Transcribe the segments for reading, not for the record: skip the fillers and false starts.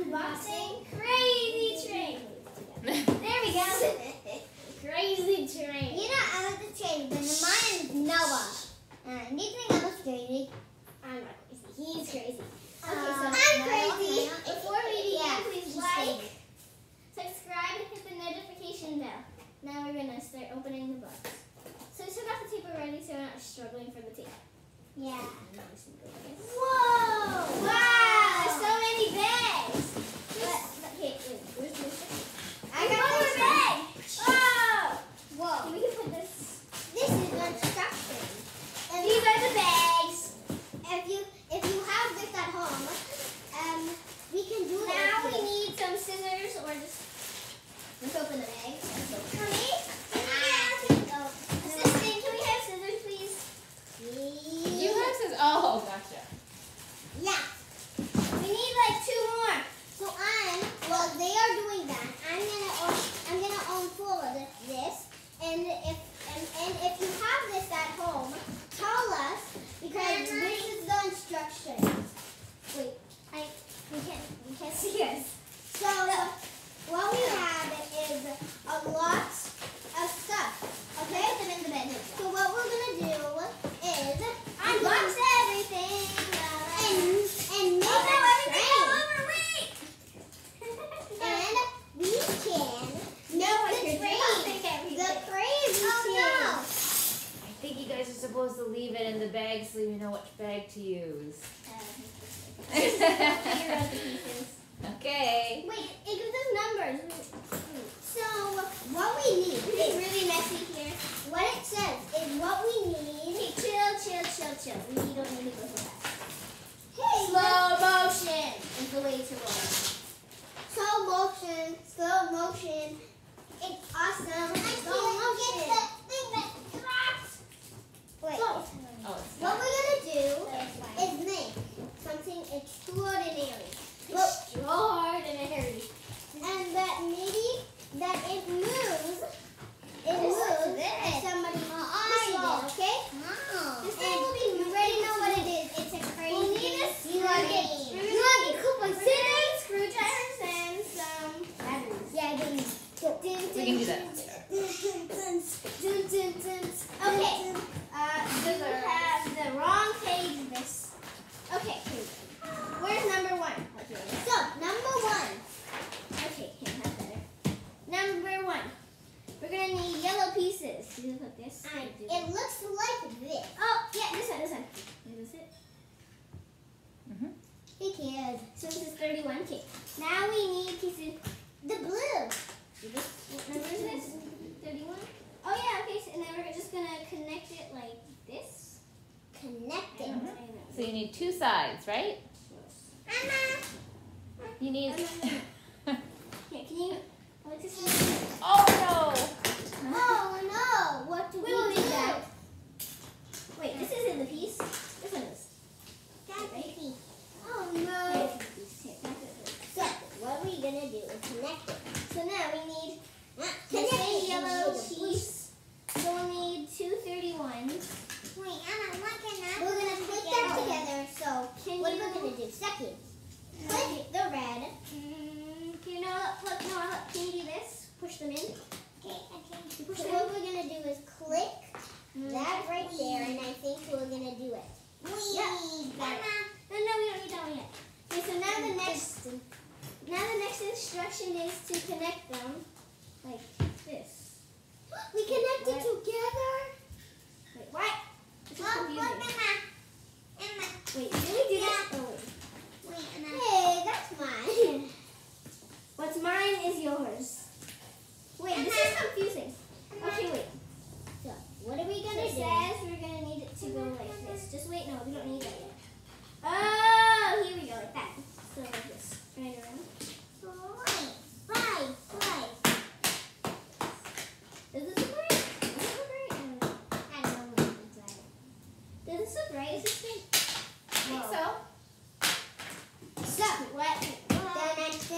Unboxing Crazy Train. There we go. Crazy Train. You know, I was the train, but mine is Noah. Do you think I was crazy? I'm not crazy. He's crazy. Okay, so I'm crazy. Before we begin, please like, subscribe, and hit the notification bell. Now we're going to start opening the box. So we took off the tape already, so we're not struggling for the tape. Yeah. Whoa! Wow! So you know which bag to use. Okay. Wait, it gives us numbers. So what we need, it's really messy here. What it says is what we need. Hey, chill. We don't need to go so fast. Hey, slow motion is the way to roll. Slow motion. It's awesome. What we're going to do is make something extraordinary. And that it moves. It moves somebody else's wall, okay? Wow. This thing will be, you already know what it is. It's a crazy thing. You want to get coupons, screwdrivers, and some batteries. Yeah, we can do that. Okay. It looks like this. Oh, yeah, this one. Is this it? Mm-hmm. Hey, kids. So this is 31K. Now we need pieces. The blue. Remember this? 31? Oh, yeah, okay. So, and then we're just going to connect it like this. Connect it. Mm-hmm. So you need two sides, right? Anna. You need... Here, can you... Like this one? Oh, no. Oh no! What do we do? Wait, this isn't the piece. This one is. That's the piece. Oh no! So what we're gonna do is connect it. So now we need the yellow piece. So we'll need 2 31s. Wait, Anna, what can I? We're gonna put them together. So what are we gonna do? Second, put the red. Can you know? Look, Noah, can you do this? Push them in. Okay, so what we're going to do is click that right there, and I think we're going to do it. No, we don't need that one yet. Okay, so now the next instruction is to connect them like this. We connected together? Wait, what? This is confusing. Wait, did we do that? Oh, wait. Hey, that's mine. What's mine is yours. Wait, this is confusing. Okay, wait. So, what are we gonna do? It says we're gonna need it to go like this. Just wait, no, we don't need that yet. Oh, here we go, like that. So like this, right around. Does this look right? I don't know. Does this look right? Is this right? I think so. So, what? Alexis,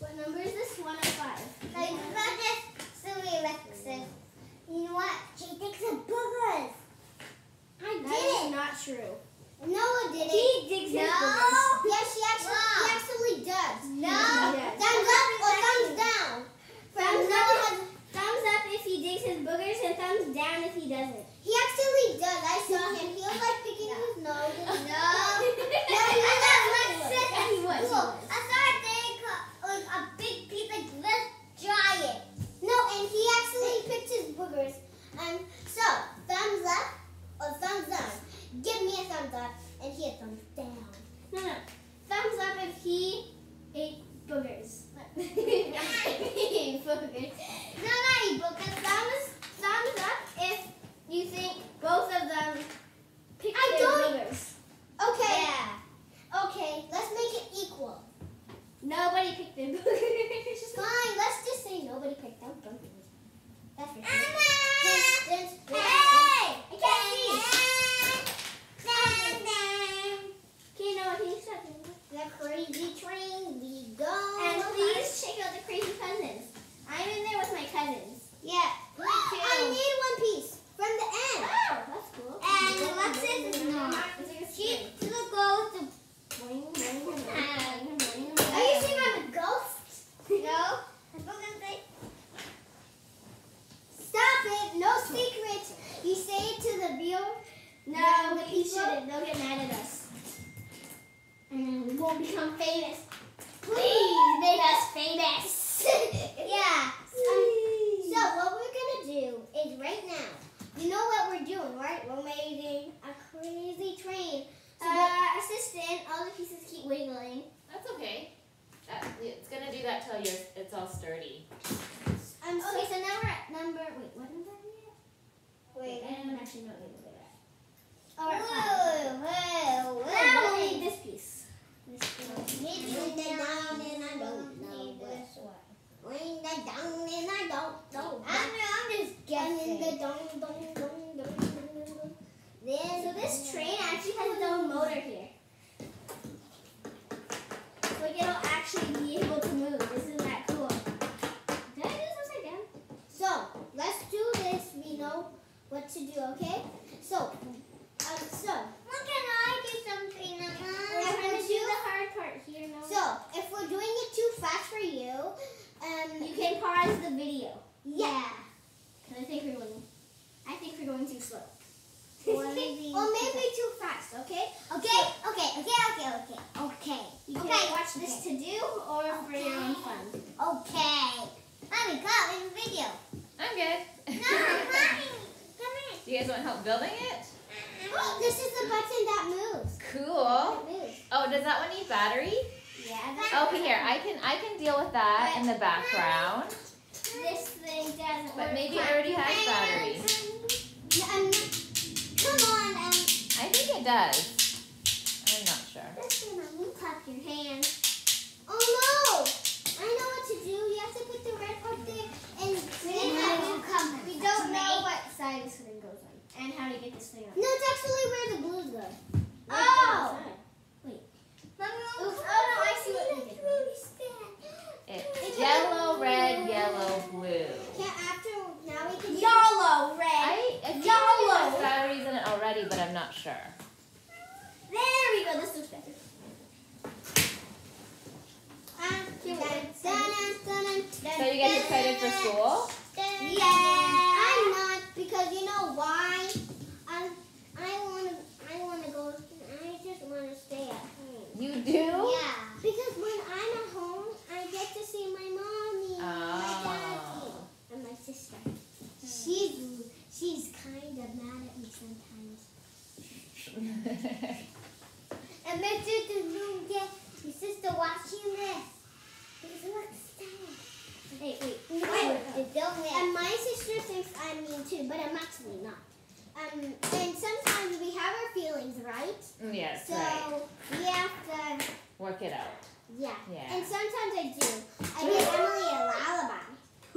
what number is that? Not because thumbs up if you think both of them pick their winners. Okay. Yeah. Okay, let's make it equal. Nobody picked them. Fine, let's just say nobody picked them. That's it. Hey! I can't see. Okay, Noah, can you stop me? The crazy train, we go. And please check out the crazy cousins. I'm in there with my cousins. Yeah. Me too. I need one piece from the end. Oh, that's cool. And Alexis is not. She still goes to. Are you saying I'm a ghost? No. Stop it! No secret. You say it to the viewer. No, the people shouldn't. They'll get mad at us. And we won't become famous. Please make us famous. Yeah. So what we're gonna do is right now. You know what we're doing, right? We're making a crazy train. Assistant, all the pieces keep wiggling. That's okay. It's gonna do that till it's all sturdy. Okay, so now we're at number. Wait, what number are we at? Wait, I don't actually know what number we're at. Alright. Now we'll need this piece. Maybe down and I don't know this one. Bring that down and I don't know. I'm just guessing. So this train actually has its own motor here. So it'll actually be able to move. Isn't that cool? Did I do this upside down? So let's do this. We know what to do, okay? So can I do something, Mama? We're going to do the hard part here, Noah. So if we're doing it too fast for you, you can pause the video. Yeah. Because I think we're going too slow. Or maybe too fast, okay? Okay. You can watch this to do or for your own fun. Okay. Mommy, go in the video. I'm good. No, Mommy. Come in. Do you guys want help building it? Oh, this is the button that moves. Cool. Oh, does that one need battery? Yeah. Okay, here. I can deal with that in the background. This thing doesn't work. But maybe it already has battery. Come on, I think it does. I'm not sure. That's when you clap your hands. Oh no! I know what to do. You have to put the red part there and then we don't know what side this thing goes on and how to get this thing on. No, it's actually where the blues go. Oh! Wait. Mommy, oh no, I see what we did. It's yellow, red, yellow, blue. Now we can do YOLO, red. YOLO. Batteries in it already, but I'm not sure. There we go. This looks better. So you guys excited for school? Yeah. I'm not, because you know why? I wanna go. I just wanna stay at home. You do? Yeah. Because when I'm at home, I get to see my mommy, my daddy, and my sister. She's kind of mad at me sometimes. And my sister doesn't get my sister watching this. Because looks sad. Wait. And my sister thinks I'm mean too, but I'm actually not. And sometimes we have our feelings, right? Yes. So we have to work it out. Yeah. And sometimes I do. I give Emily a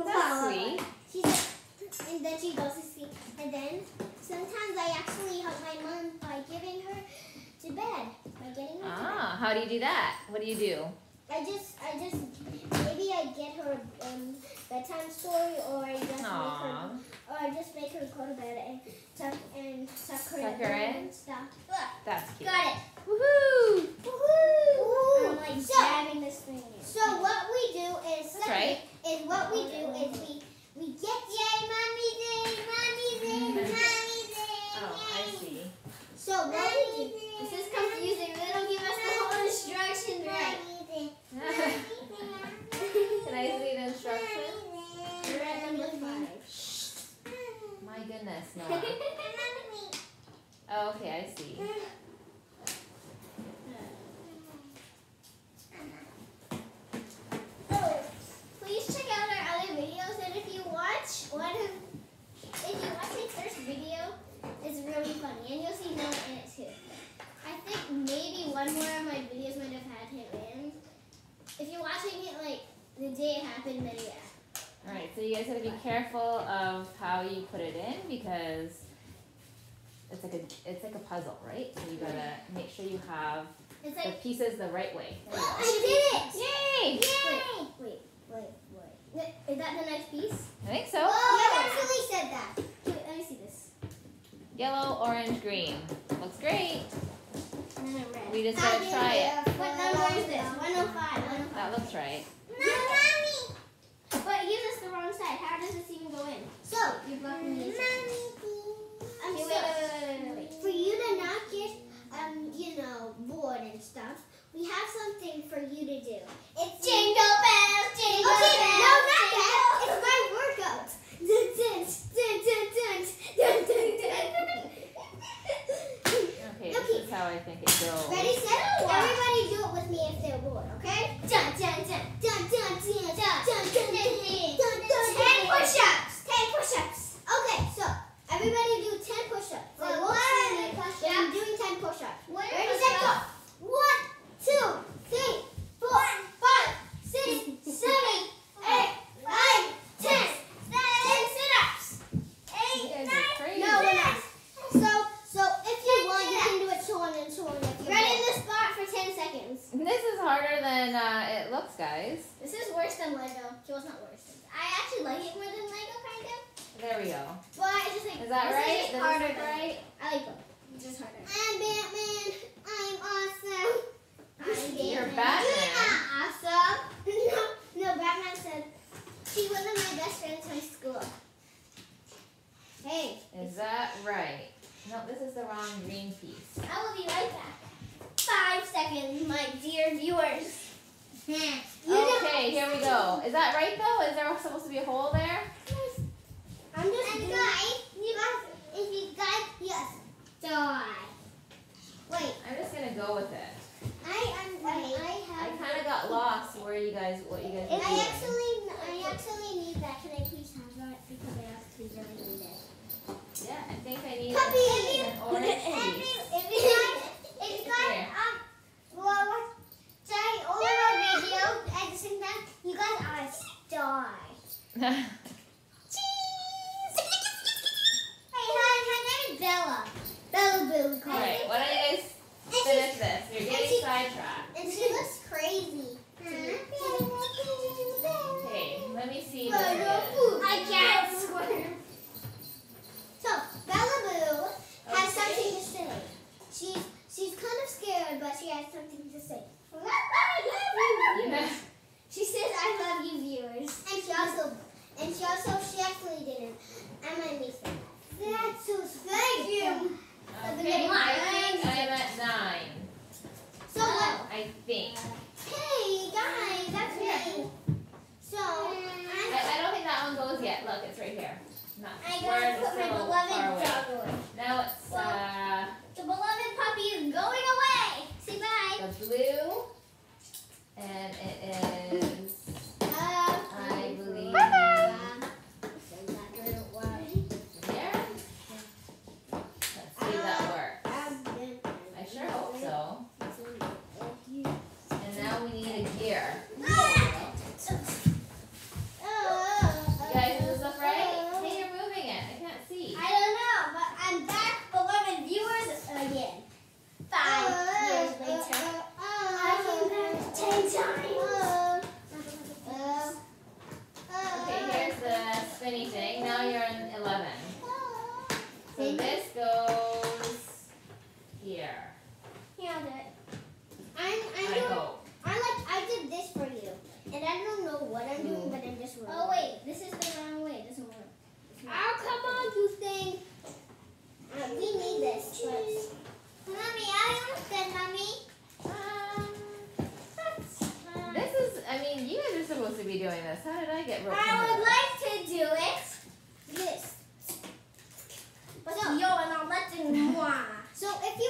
lullaby. That's sweet. And then she goes to sleep. And then sometimes I actually help my mom by giving her to bed. How do you do that? What do you do? I just maybe I get her bedtime story, or I just make her go to bed and tuck her in and stuff. Look, that's cute. Got it. Woohoo! I'm like jabbing this thing in. So what we do is we get Mommy Day! Oh, I see. So what do we do? This is confusing. They don't give us the whole instructions right. Can I see the instructions? We're at number 5. My goodness, Noah. Oh, okay, I see. watching it like the day it happened, but yeah. Alright, so you guys have to be careful of how you put it in because it's like a puzzle, right? So you gotta make sure you have the pieces the right way. I did it! Yay! Yay! Wait. Is that the next piece? I think so. Whoa. Yeah, Cecily said that. Wait, let me see this. Yellow, orange, green. Looks great. And then red. We just gotta try it. What number is this? 105. That looks right. But it gives us the wrong side. How does this even go in? So, you're blocking these. Okay, wait. For you to not get, bored and stuff, we have something for you to do. It's Jingle Bells, Jingle Bells. Okay, no, not that. It's my workout. Okay, this is how I think it goes. Ready, set, go. Everybody do it with me if they're bored, okay? Go up to the next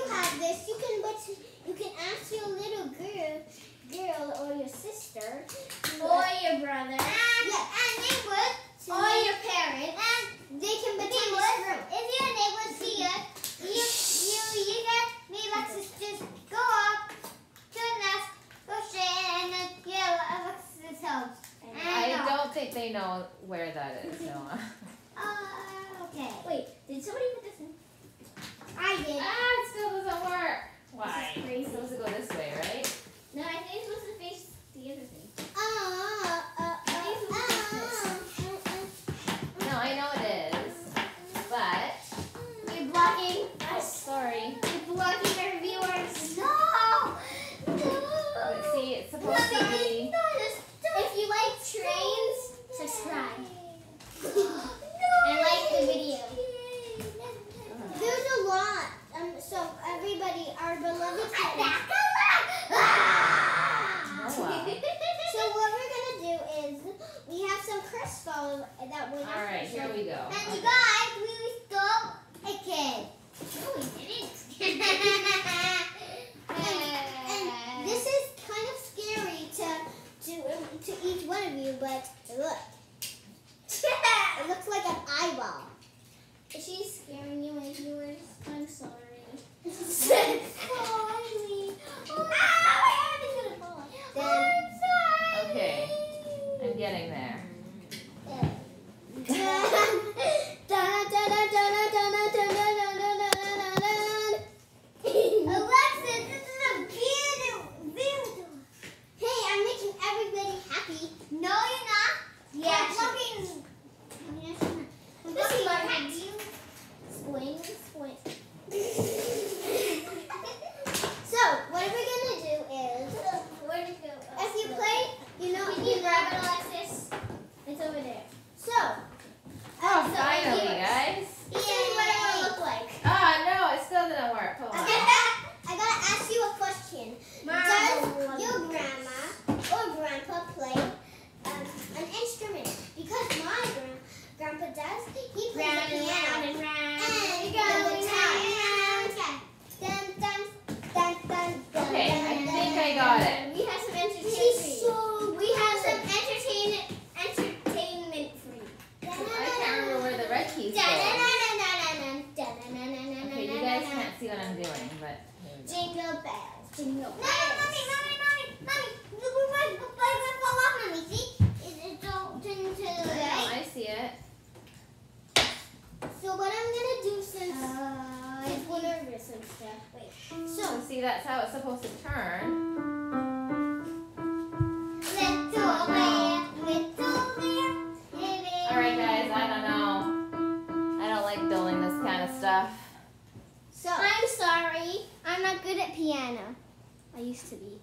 question. Yeah, Alexis. don't think they know where that is, Noah. Okay. Wait, did somebody put this in? I did. Ah, it still doesn't work. Why? This is crazy. It's supposed to go this way, right? No, I think it's supposed to face the other thing. No, I know it is, but you're blocking us. Sorry. You're blocking our viewers. No. But see, it's supposed to be. If you like trains, subscribe. And like the video. There's a lot. So everybody, our beloved friends. So what we're gonna do is we have some Crispo that we're not. All right, here we go. And you guys, we stole a kid. No, we didn't. And this is kind of scary to each one of you, but look. It looks like an eyeball. Is she scaring you, my viewers? I'm sorry. Sorry. Oh, I haven't got a ball. I'm sorry. Okay, I'm getting there. Alexis, this is a video. Hey, I'm making everybody happy. No, you're not. Yeah, looking. So what we're gonna do is, if you play, you know, can you grab it, Alexis? It's over there. So, oh, finally, guys. This is what it will look like. Oh no, it still didn't work. Hold on. I gotta ask you a question. Mom, does your grandma or grandpa play an instrument? Because my grandpa does. He plays the piano and the guitar. Okay, I think I got it. We have some entertainment for you. I can't remember where the red keys go. Okay, you guys can't see what I'm doing, but jingle bells, jingle bells. No, mommy, look where my fall off, mommy. See, it don't turn into the right. I see it. So what I'm gonna do since I'm nervous and stuff. Wait. So see, that's how it's supposed to turn. All right, guys. I don't know. I don't like building this kind of stuff. So I'm sorry. I'm not good at piano. I used to be.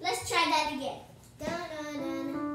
Let's try that again. Dun, dun, dun, dun.